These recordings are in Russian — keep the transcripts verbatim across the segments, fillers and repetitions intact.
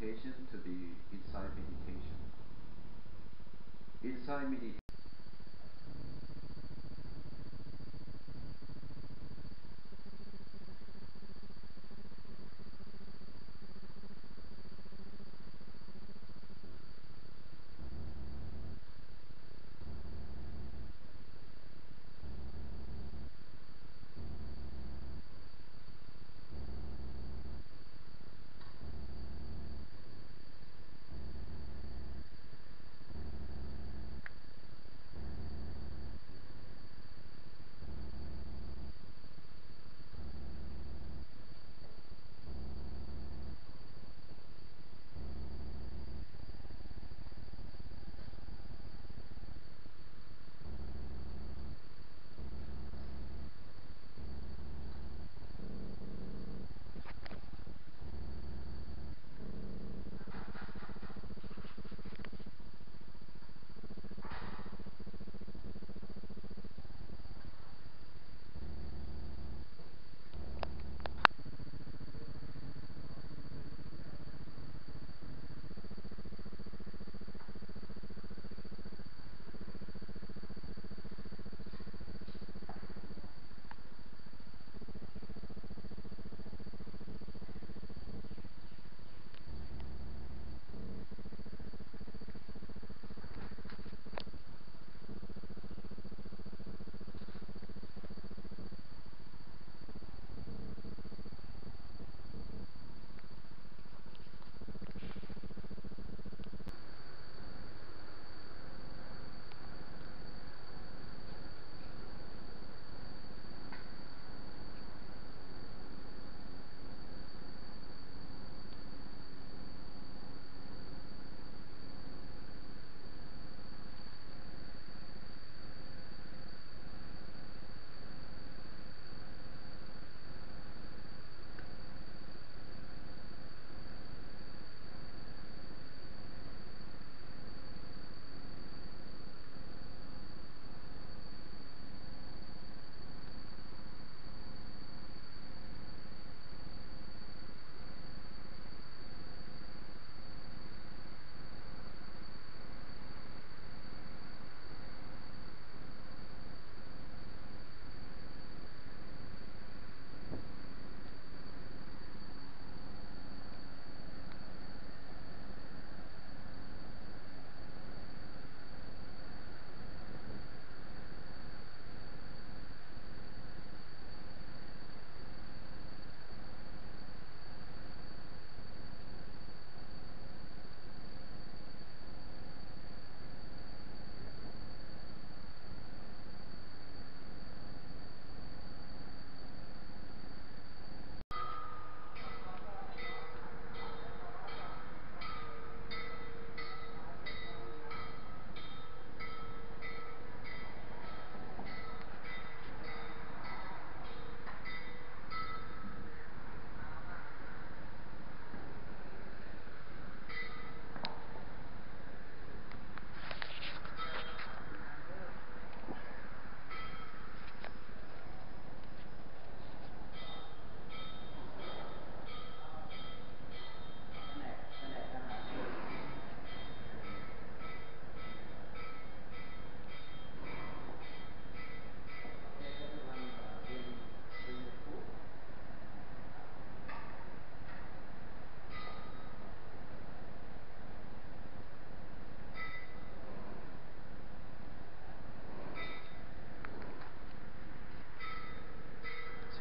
meditation to the inside meditation. Inside meditation.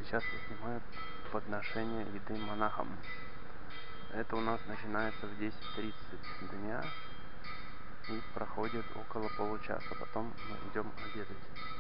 Сейчас я снимаю подношение еды монахам. Это у нас начинается в десять тридцать дня и проходит около получаса. Потом мы идем обедать.